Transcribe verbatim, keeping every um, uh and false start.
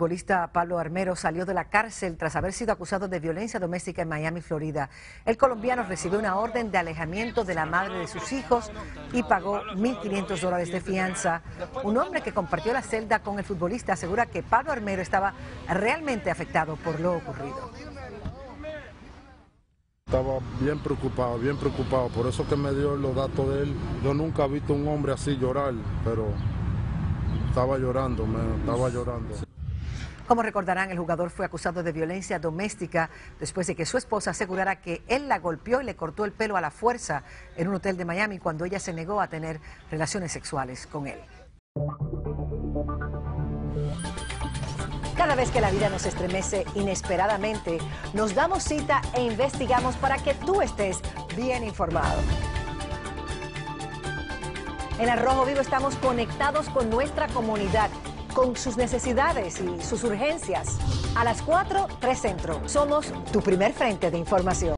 El futbolista Pablo Armero salió de la cárcel tras haber sido acusado de violencia doméstica en Miami, Florida. El colombiano recibió una orden de alejamiento de la madre de sus hijos y pagó mil quinientos dólares de fianza. Un hombre que compartió la celda con el futbolista asegura que Pablo Armero estaba realmente afectado por lo ocurrido. Estaba bien preocupado, bien preocupado, por eso que me dio los datos de él. Yo nunca he visto a un hombre así llorar, pero estaba llorando, man, estaba llorando. Como recordarán, el jugador fue acusado de violencia doméstica después de que su esposa asegurara que él la golpeó y le cortó el pelo a la fuerza en un hotel de Miami cuando ella se negó a tener relaciones sexuales con él. Cada vez que la vida nos estremece inesperadamente, nos damos cita e investigamos para que tú estés bien informado. En Al Rojo Vivo estamos conectados con nuestra comunidad, con sus necesidades y sus urgencias. A las cuatro, tres Centro. Somos tu primer frente de información.